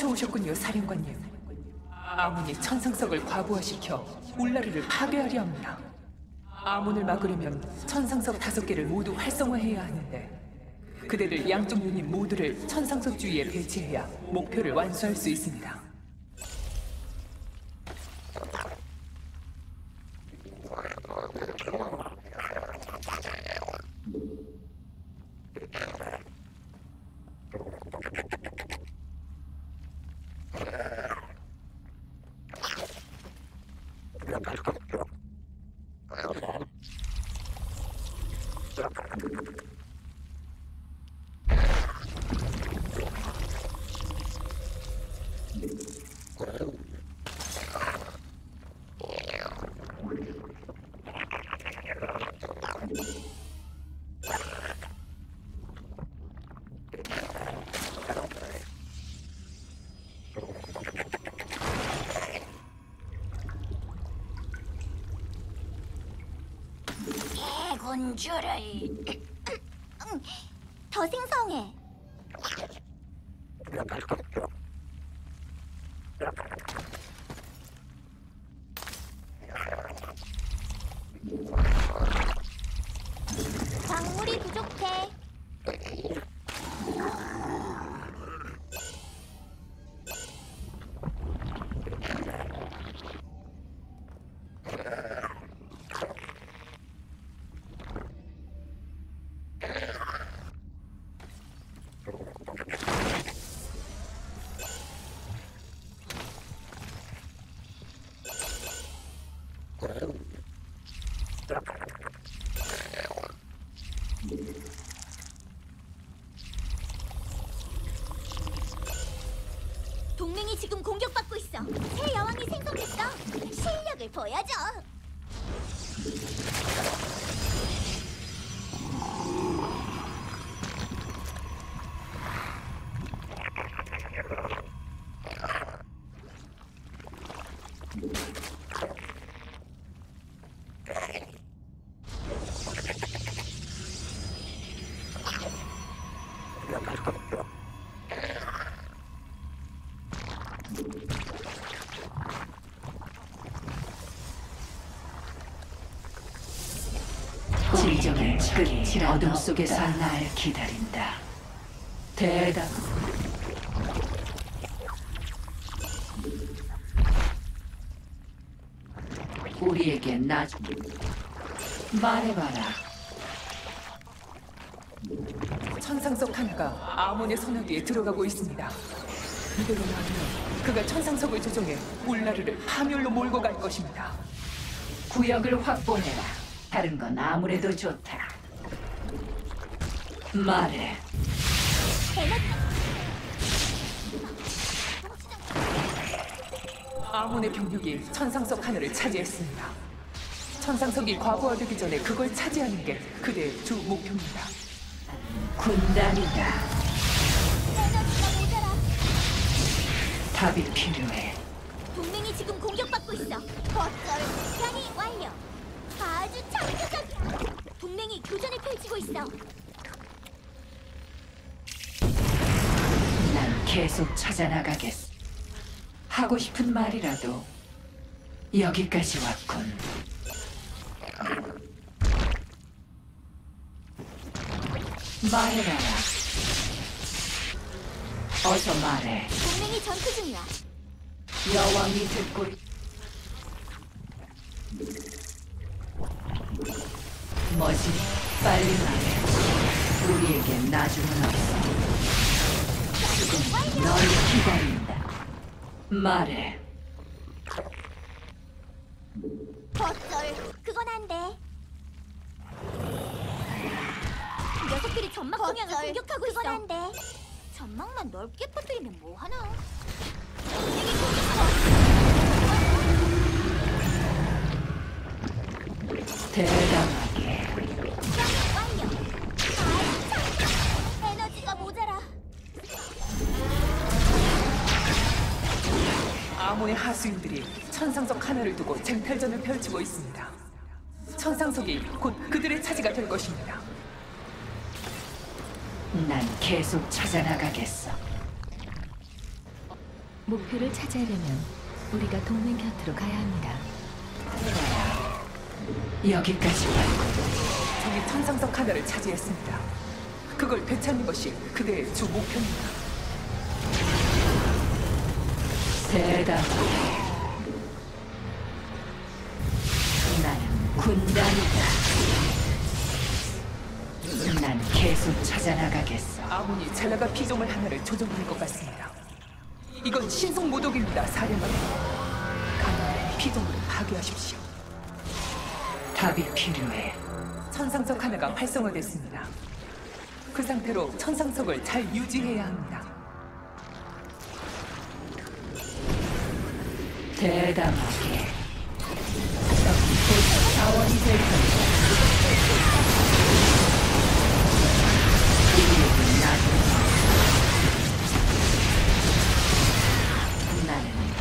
쫓아오셨군요, 사령관님. 아몬이 천상석을 과부하시켜 울라르를 파괴하려 합니다. 아몬을 막으려면 천상석 5개를 모두 활성화해야 하는데 그대들 양쪽 유닛 모두를 천상석 주위에 배치해야 목표를 완수할 수 있습니다. 더 생성해. 광물이 부족해. 동맹이 지금 공격받고 있어. 새 여왕이 생성됐어. 실력을 보여줘. 진정을 지그시 어둠 속에서 날 기다린다. 대답. 우리에게 나 말해봐라. 천상석 하나가 아몬의 소나기에 들어가고 있습니다. 이대로 나면 그가 천상석을 조종해 울라르를 파멸로 몰고 갈 것입니다. 구역을 확보해라. 다른 건 아무래도 좋다. 말해. 아몬의 병력이 천상석 하나를 차지했습니다. 천상석이 과부하되기 전에 그걸 차지하는 게 그대의 주 목표입니다. 군단이다. 답이 필요해. 동맹이 지금 공격받고 있어. 버스월 편이 완료. 아주 창조적이야. 동맹이 교전을 펼치고 있어. 난 계속 찾아나가겠어. 하고 싶은 말이라도 여기까지 왔군. 말해라. 어서 말해. 동맹이 전투 중이야. 여왕이 듣고 뭐지? 빨리 말해. 우리에게 나중은 없어. 지금 널 기다린다. 말해. 어쩔, 그건 안 돼. 녀석들이 점막 방향을 공격하고 있어. 그건 안 돼. 전망만 넓게 퍼뜨리면 뭐하나? 대단하게. 에너지가 모자라. 아몬의 하수인들이 천상석 하나를 두고 쟁탈전을 펼치고 있습니다. 천상석이 곧 그들의 차지가 될 것입니다. 난 계속 찾아나가겠어. 목표를 차지하려면 우리가 동맹 곁으로 가야 합니다. 여기까지만. 저기 천상석 하나를 차지했습니다. 그걸 되찾는 것이 그대의 주 목표입니다. 대답. 나는 군단이다. 난 계속 찾아나가겠어. 아군이 젤라가 피조물 하나를 조종하는 것 같습니다. 이건 신속 모독입니다, 사령관님. 가난한 피조물을 파괴하십시오. 답이 필요해. 천상석 하나가 활성화됐습니다. 그 상태로 천상석을 잘 유지해야 합니다. 대담하게. 자원이 될 겁니다. 나는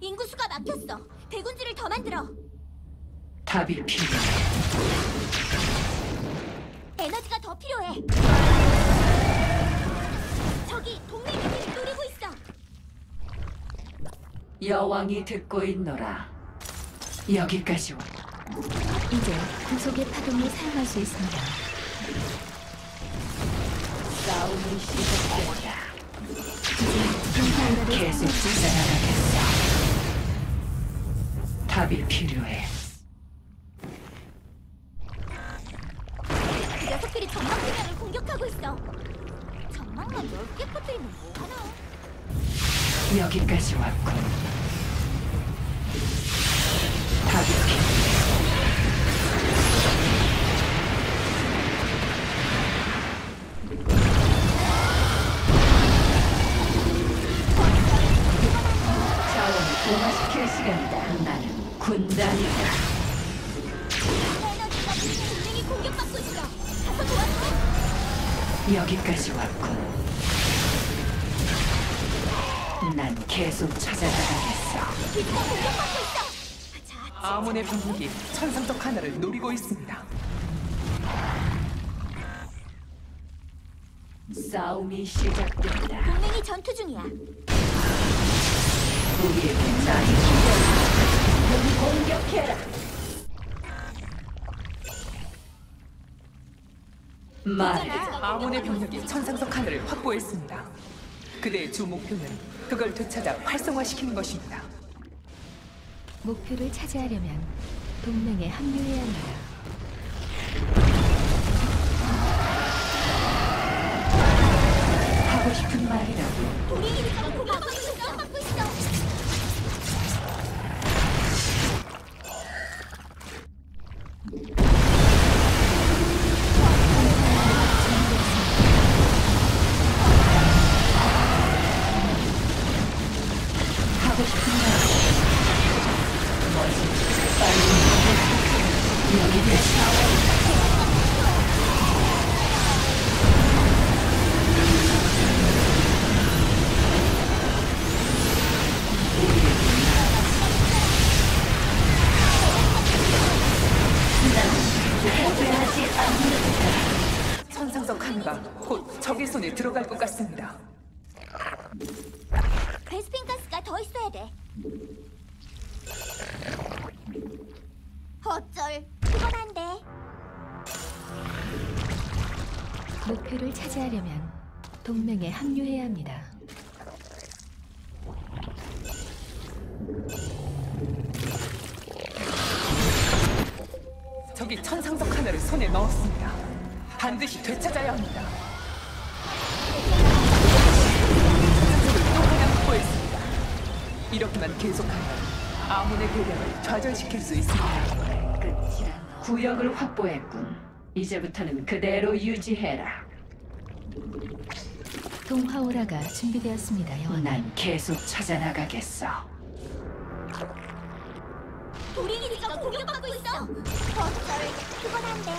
인구수가 막혔어. 대군주를 더 만들어. 답이 필요해. 에너지가 더 필요해. 저기 동네 기지를 노리고 있어. 여왕이 듣고 있노라. 여기까지 와. 이제 구속의 파동을 사용할 수 있습니다. 싸움이 시작된다. 이제 계속 찾아나가겠어. 답이 필요해. 녀석들이 전망 분야를 공격하고 있어. 전망만 넓게 퍼뜨리면 뭐하나? 여기까지 왔군. 다비키. 자원을 동화시킬 시간이다. 나는 군단이다. 여기까지 왔군. 난 계속 찾아가야겠어. 아몬의 병력이 천상석 하나를 노리고 있습니다. 싸움이 시작된다. 동맹이 전투 중이야. 우리의 군단이 기다린다. 공격해라. 아몬의 병력이 천상석 하늘을 확보했습니다. 그대의 주 목표는 그걸 되찾아 활성화시키는 것입니다. 목표를 차지하려면 동맹에 합류해야 합니다. 하고 싶은 말이라고. 우리 기지가 공격받고 있어. 천상석 하나가 곧 적의 손에 들어갈 것 같습니다. 베스핀 가스가 더 있어야 돼. 어쩔, 그건 안 돼. 목표를 차지하려면 동맹에 합류해야 합니다. 저기 천상석 하나를 손에 넣었습니다. 반드시 되찾아야 합니다. 천상석을 또 하나 확보했습니다. 이렇게만 계속하면 아몬의 계략을 좌절시킬 수 있습니다. 끝이란 구역을 확보했군. 이제부터는 그대로 유지해라. 동화오라가 준비되었습니다, 여왕. 난 계속 찾아나가겠어. 도리기지가 공격받고 있어. 어쩔, 그건 안 돼.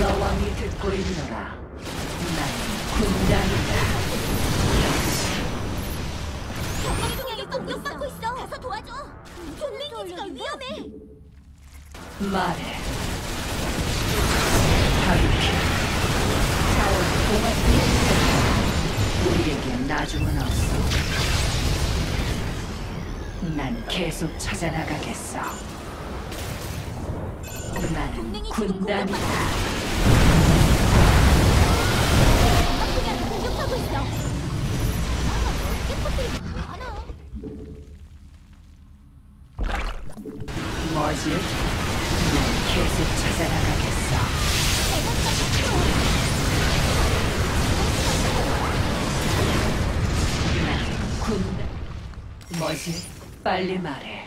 여왕이 듣고 있노라. 난 군단이다. 정말 동양이 공격받고 있어. 가서 도와줘. 도리기지가 위험해. 말해. 다비키. 우리에겐 나중은 없어. 난 계속 찾아나가겠어. 나는 군단이다. 공격하고 있어. 뭐지? 난 계속 찾아나가겠어. 군대. 뭐지? 빨리 말해.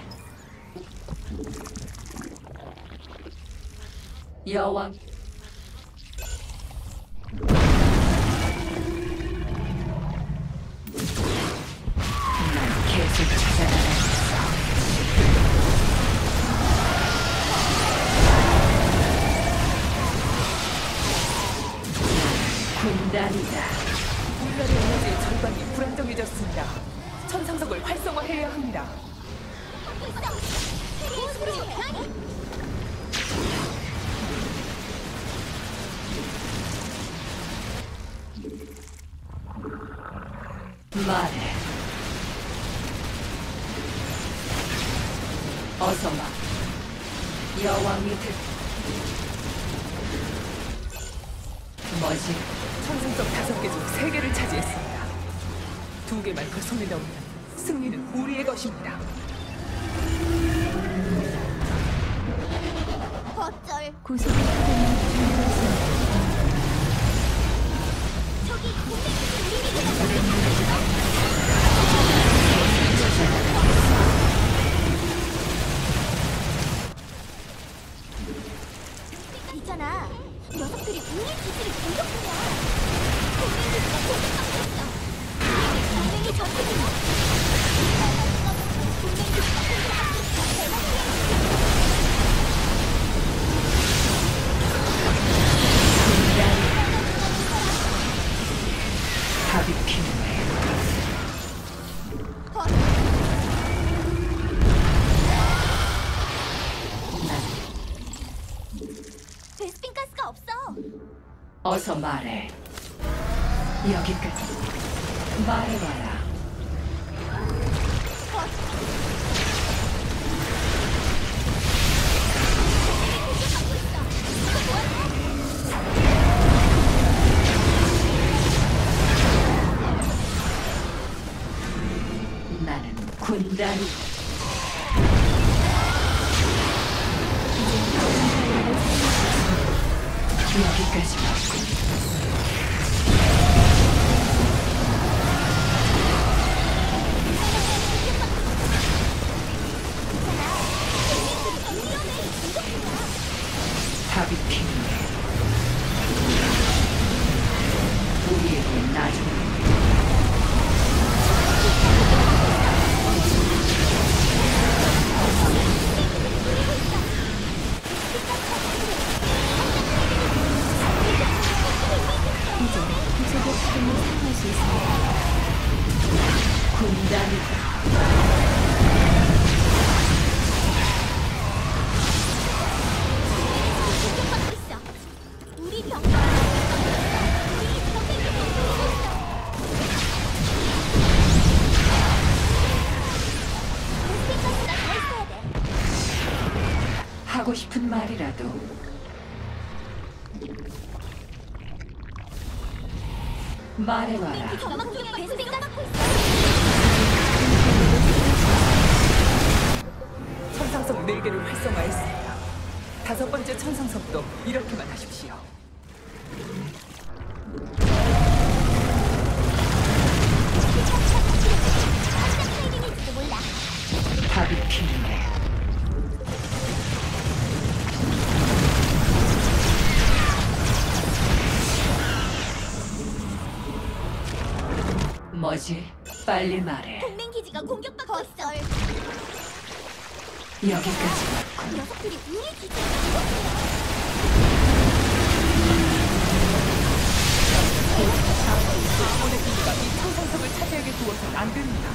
여왕. 난 계속 찾아가겠어. 군단이다. 플라리 에너지의 절반이 불안정해졌습니다. 천상석을 활성화해야 합니다. 말해. 어서 마. 여왕이 뭐지? 천상석 5개 중 3개를 차지했습니다. 2개만 더 손에 넣으면 승리는 우리의 것입니다. 어쩔. 구속이 저기 있잖아. 녀석들이 우리 기지를 공격하냐? 베스핀 가스가 없어. 어서 말해. 여기까지 말해봐라. 나는 군단이다. 여기까지만. 답이 필요해. 우리에게 나중에 이제 구속의 시간을 사용할 수 있습니다. 군단이다. 하고 싶은 말이라도 말해와라. 천상석 4개를 활성화했습니다. 5번째 천상석도 이렇게만 하십시오. 답이 필요해. 뭐지? 빨리 말해. 동맹 기지가 기지가 공격받고 있어. 여기까지 왔군. 녀석들이 우리 기지에 아몬의 기지가 이 천상석을 차지하게 두어서는 안 됩니다.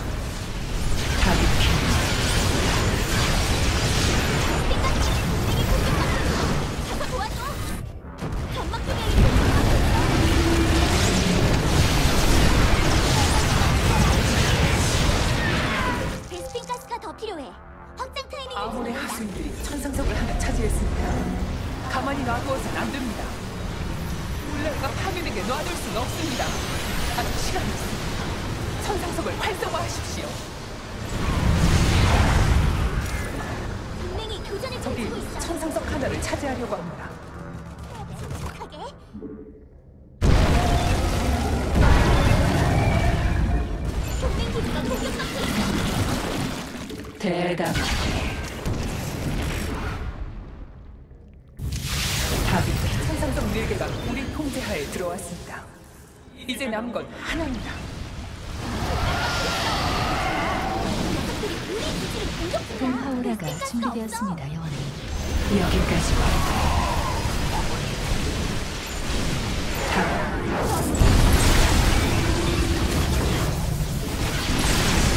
아몬의 하수인들이 천상석을 하나 차지했습니다. 가만히 놔두어서는 안 됩니다. 물레가 파괴되게 놔둘 수는 없습니다. 아직 시간이 있습니다. 천상석을 활성화하십시오. 분명히 교전을 펼치고 있어. 천상석 하나를 차지하려고 합니다. 침착하게. 동맹 기지가 공격받고 있어. 대담하게. 천상석 4개가 우리 통제하에 들어왔습니다. 이제 남은 건 하나입니다. 동파오라가 준비되었습니다, 여왕님. 여기까지 왔다.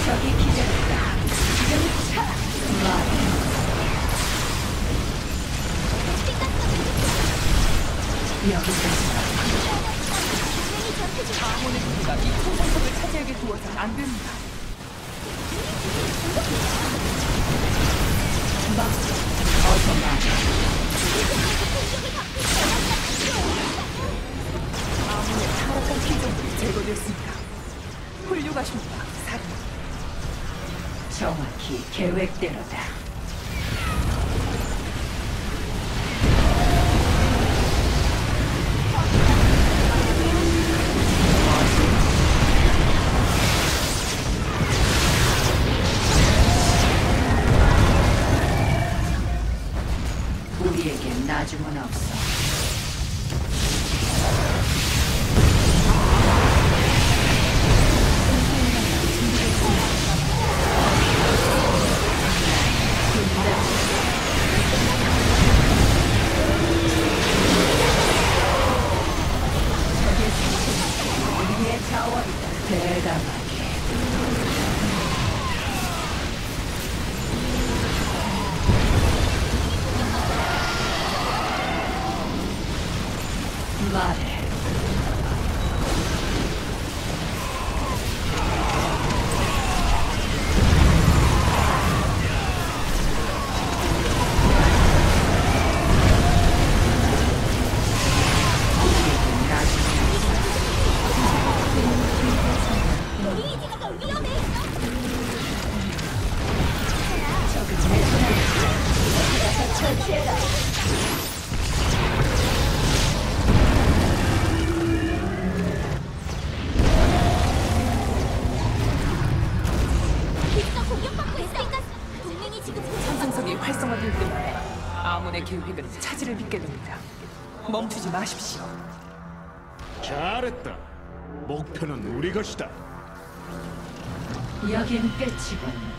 저기 기절했다. 기절했다. 여기까지다. 아몬의 군주가 이 천상석을 차지하게 두어서는 안 됩니다. 막 어서 나. 아몬의 타락한 피조물이 제거됐습니다. 훌륭하십니다, 사령. 정확히 계획대로다. 우리에겐 나중은 없어. 우리의 자원이다. 대담하게. 말해. 계획은 차질을 빚게 됩니다. 멈추지 마십시오. 잘했다. 목표는 우리 것이다. 여긴 끝이군.